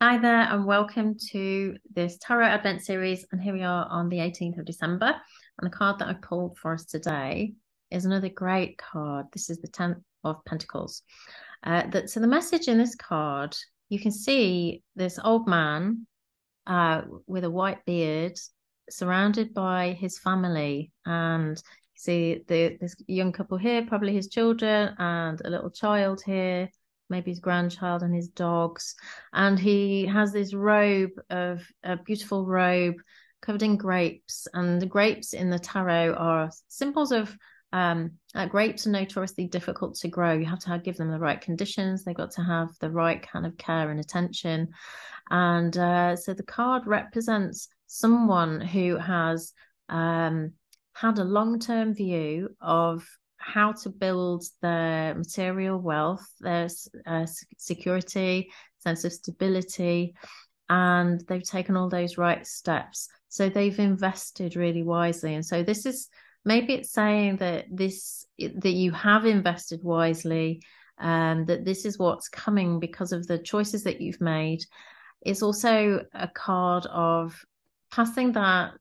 Hi there and welcome to this Tarot Advent series, and here we are on the 18th of December, and the card that I pulled for us today is another great card. This is the Ten of Pentacles. So the message in this card, you can see this old man with a white beard surrounded by his family, and you see this young couple here, probably his children and a little child here, maybe his grandchild and his dogs. And he has this robe, of a beautiful robe covered in grapes. And the grapes in the tarot are symbols of, grapes are notoriously difficult to grow. You have to give them the right conditions. They've got to have the right kind of care and attention. And so the card represents someone who has had a long-term view of how to build their material wealth, their security, sense of stability, and they've taken all those right steps. So they've invested really wisely. And so this is, maybe it's saying that that you have invested wisely, that this is what's coming because of the choices that you've made. It's also a card of passing that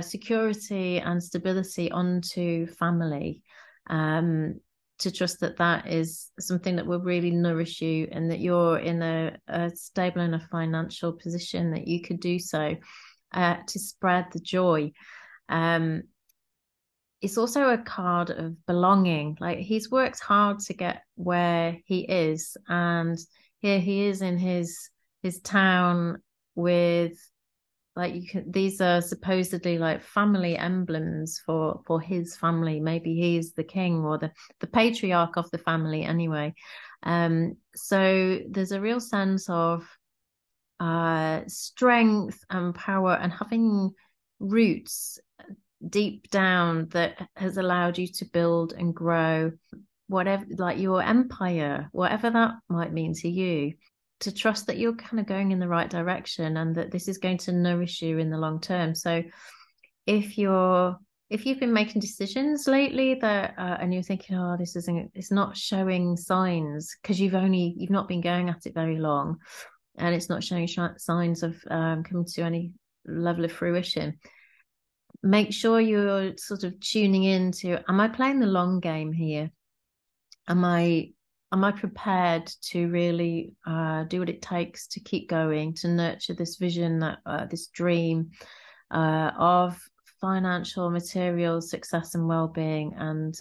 security and stability onto family. To trust that that is something that will really nourish you, and that you're in a stable enough financial position that you could do so to spread the joy. It's also a card of belonging. Like, he's worked hard to get where he is, and here he is in his town with, like, these are supposedly like family emblems for his family. Maybe he's the king or the patriarch of the family anyway. So there's a real sense of strength and power, and having roots deep down that has allowed you to build and grow whatever, like, your empire, whatever that might mean to you. To trust that you're kind of going in the right direction, and that this is going to nourish you in the long term. So if you've been making decisions lately that and you're thinking, oh, it's not showing signs, because you've not been going at it very long, and it's not showing signs of coming to any level of fruition, make sure you're sort of tuning into, am I playing the long game here? Am I prepared to really do what it takes to keep going, to nurture this vision, that this dream of financial, material success and well-being, and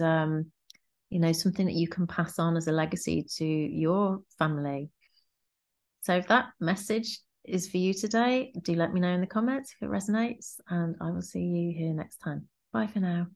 you know, something that you can pass on as a legacy to your family? So if that message is for you today, do let me know in the comments if it resonates, and I will see you here next time. Bye for now.